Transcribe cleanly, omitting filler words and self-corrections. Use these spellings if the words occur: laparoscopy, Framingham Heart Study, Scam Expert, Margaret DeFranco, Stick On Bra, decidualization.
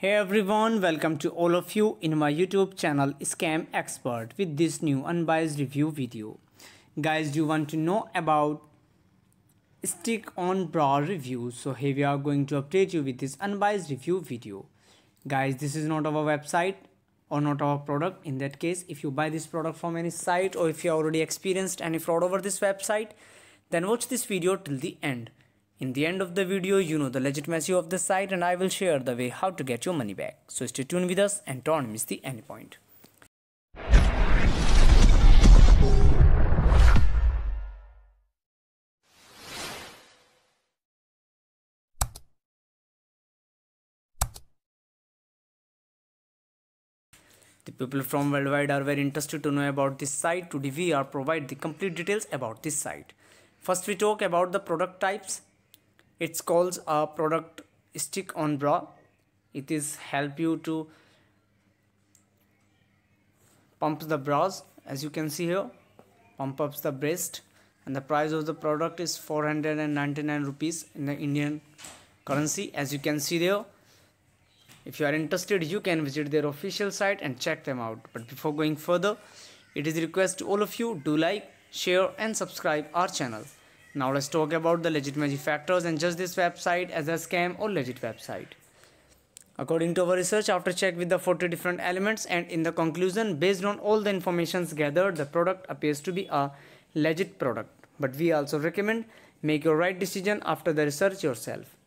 Hey everyone, welcome to all of you in my YouTube channel Scam Expert with this new unbiased review video. Guys, you want to know about Stick On Bra review, so here we are going to update you with this unbiased review video. Guys, this is not our website or not our product. In that case, if you buy this product from any site or if you already experienced any fraud over this website, then watch this video till the end. In the end of the video, you know the legitimacy of the site and I will share the way how to get your money back. So stay tuned with us and don't miss the end point. The people from worldwide are very interested to know about this site. Today we are provide the complete details about this site. First we talk about the product types. It's called a product Stick On Bra. It is help you to pump the bras, as you can see here, pump up the breast, and the price of the product is 499 rupees in the Indian currency, as you can see there. If you are interested, you can visit their official site and check them out. But before going further, it is a request to all of you, do like, share and subscribe our channel. Now let's talk about the legitimacy factors and judge this website as a scam or legit website. According to our research, after check with the 40 different elements and in the conclusion, based on all the informations gathered, the product appears to be a legit product. But we also recommend make your right decision after the research yourself.